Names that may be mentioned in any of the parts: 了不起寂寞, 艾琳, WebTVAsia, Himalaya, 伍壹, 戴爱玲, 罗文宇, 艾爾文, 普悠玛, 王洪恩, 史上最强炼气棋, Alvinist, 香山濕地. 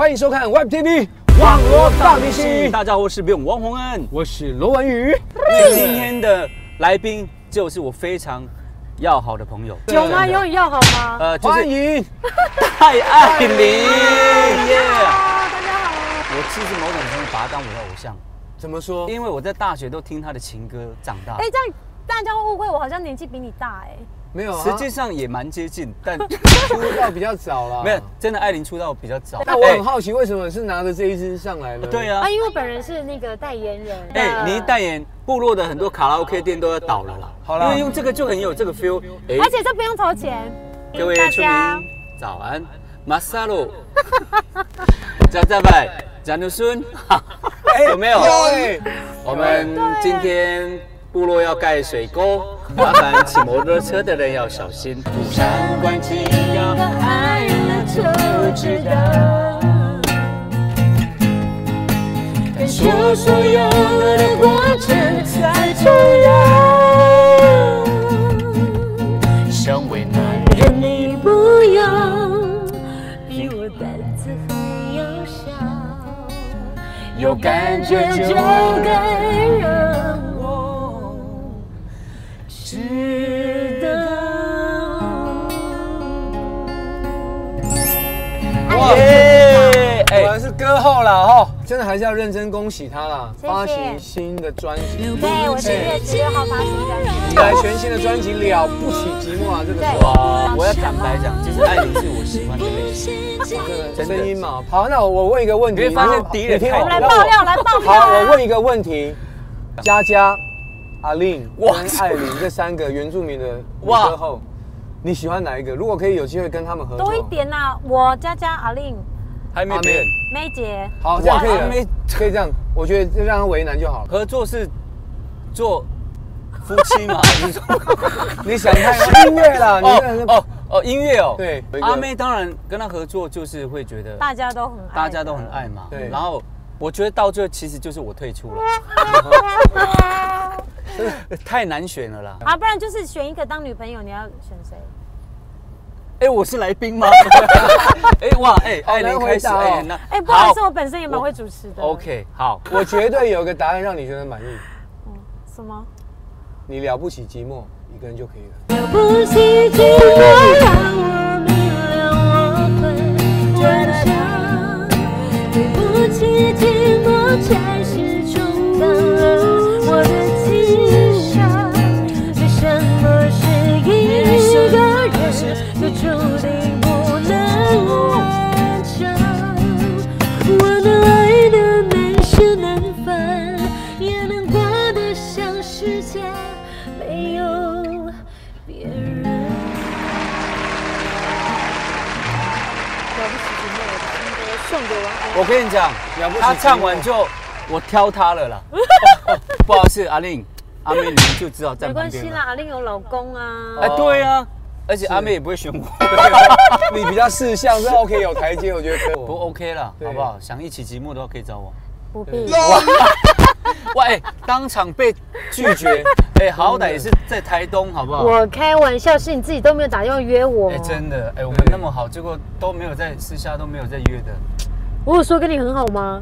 欢迎收看 WebTV 网络大明星。大家好，我是王洪恩，我是罗文宇。今天的来宾就是我非常要好的朋友，有吗？有要好吗？欢迎戴爱玲。大家好。我其实某种程度把她当我的偶像。怎么说？因为我在大学都听她的情歌长大。哎，这样大家会误会我好像年纪比你大哎。 没有、啊，实际上也蛮接近，但出道比较早了。没有，真的艾琳出道比较早。但我很好奇，为什么是拿着这一支上来呢？对啊，啊，因为本人是那个代言人。哎，你一代言，部落的很多卡拉 OK 店都要倒了啦。好了，因为用这个就很有这个 feel。而且这不用投钱。各位村民，早安，马萨路，加加拜，加努孙，有没有？我们今天。 部落要盖水沟，麻烦骑摩托车的人要小心。上关情要爱了就知道，感受所有的过程才重要。身为男人，你不要比我胆子还要小，有感觉就该让。 知道。哇，果然是歌后啦哈，真的还是要认真恭喜他啦，发行新的专辑。对，我是10月7号发行的。带来全新的专辑了不起寂寞啊，这个哇，我要坦白讲，其实艾琳是我喜欢的类型，这个声音嘛。好，那我问一个问题，你发现敌人我来爆料，来爆料。好，我问一个问题，佳佳。 阿玲跟艾琳这三个原住民的歌后，你喜欢哪一个？如果可以有机会跟他们合作，多一点呐！我佳佳、阿玲，还没变，梅姐，好，这样可以了，可以这样，我觉得让他为难就好了。合作是做夫妻嘛？你想看音乐啦？哦，音乐哦，对，阿妹当然跟他合作就是会觉得大家都很爱，大家都很爱嘛。对，然后我觉得到最后其实就是我退出了。 太难选了啦！啊，不然就是选一个当女朋友，你要选谁？哎，我是来宾吗？哎哇，哎，艾琳开始哎，那哎，不好意思，我本身也蛮会主持的。OK， 好，我绝对有个答案让你觉得满意。嗯，什么？你了不起寂寞，一个人就可以了。了不起寂寞，让我明了我会转向。对不起寂寞，才是终点。 我的情伤，为什么是一个人就注定不能完整？我能爱的难舍难分，也能过得像世界没有别人。了不起寂寞，应该送给王安。我跟你讲，他唱完就我挑他了啦。 不好意思，阿玲、阿妹，你们就知道在旁边。没关系啦，阿玲有老公啊。哎，对啊，而且阿妹也不会选我。你比较识相，是 OK 有台阶，我觉得可以。不 OK 啦，好不好？想一起寂寞的话可以找我。不必。哇，哎，当场被拒绝，哎，好歹也是在台东，好不好？我开玩笑，是你自己都没有打电话约我。哎，真的，哎，我们那么好，结果都没有在私下都没有在约的。 我有说跟你很好吗？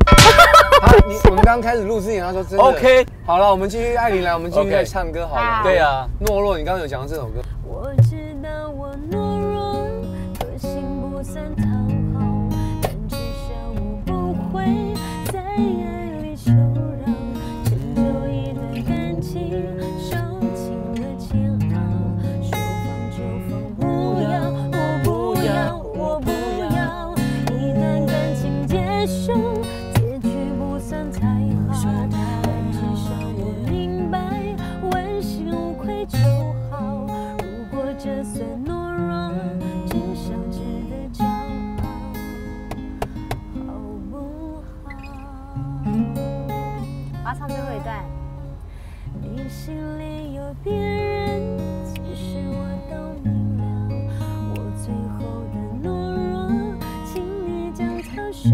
我们刚开始录之前，他说真的。OK， 好了，我们继续，艾琳来，我们继续再唱歌好了。对啊，懦弱，你刚刚有讲到这首歌。我知道我懦弱，个性不算讨好，但至少我不会在爱里求饶，迁就一段感情，受尽了煎熬，说放就放，不要，我不要，我不要，一段感情。 结束，结局不算太好，但至少我明白，问心无愧就好。如果这算懦弱，至少值得骄傲，好不好？我要唱最后一段。你心里有别人，其实我都明了，我最后的懦弱，请你将它收。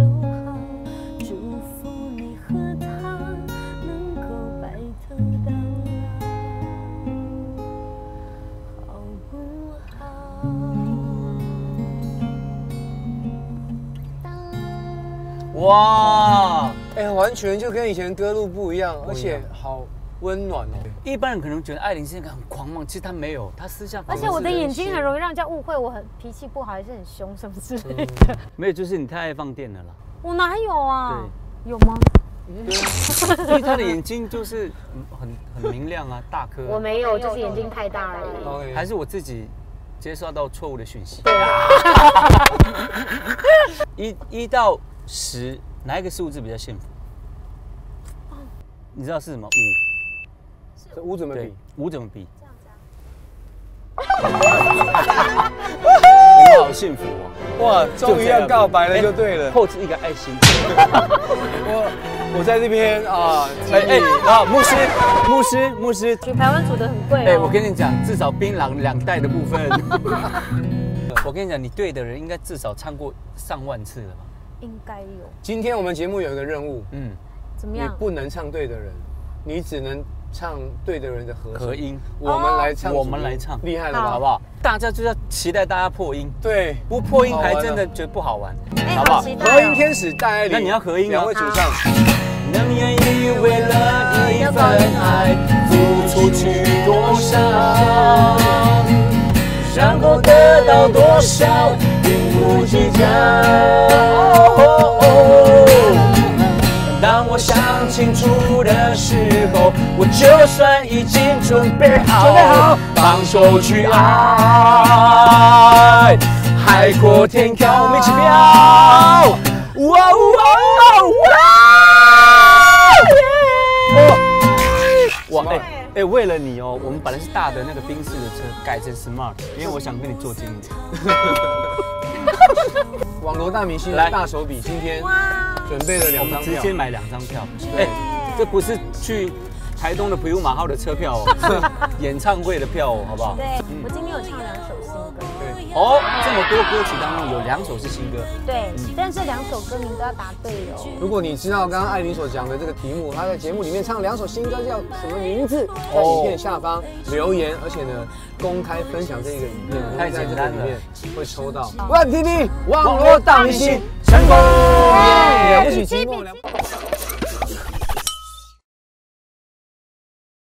哇，哎，完全就跟以前歌路不一样，而且好温暖哦。一般人可能觉得艾琳是一个很狂妄，其实她没有，她私下。而且我的眼睛很容易让人家误会我很脾气不好，还是很凶什么之类的。没有，就是你太爱放电了啦。我哪有啊？有吗？ 因为他的眼睛就是很明亮啊，大颗。我没有，就是眼睛太大而已。Okay. 还是我自己接收到错误的讯息。对啊。1到10，哪一个数字比较幸福？你知道是什么？5。5怎么比？5怎么比？这样子。 好幸福哦！哇，终于要告白了，就对了。后置一个爱心。我在这边啊，牧师，台湾煮的很贵。哎，我跟你讲，至少槟榔2袋的部分。我跟你讲，你对的人应该至少唱过上万次了吧？应该有。今天我们节目有一个任务，嗯，怎么样？你不能唱对的人，你只能。 唱对的人的合音，我们来唱，厉害了吧，好不好？大家就要期待大家破音，对，不破音还真的觉得不好玩，好不好？合音天使戴爱玲，那你要合音啊，两位主唱。能愿意为了一份爱付出去多少，然后得到多少，并不计较。当我想清楚的时候。 我就算已经准备好，放手去爱，海阔天高，我们一起飘！哇哦哇哦哇！哇哎，为了你哦，我们本来是大的那个宾士的车，改成 smart， 因为我想跟你做经理。网罗大明星的大手笔，今天准备了2张票，直接买2张票。哎，这不是去。 台东的普悠玛号的车票哦，演唱会的票哦，好不好？对，我今天有唱2首新歌。对，哦，这么多歌曲当中有2首是新歌。对，但是2首歌名都要答对哦。如果你知道刚刚艾琳所讲的这个题目，她在节目里面唱2首新歌叫什么名字，在影片下方留言，而且呢公开分享这个影片，太简单了，会抽到 WebTV 网络大明星成功，了不起，寂寞。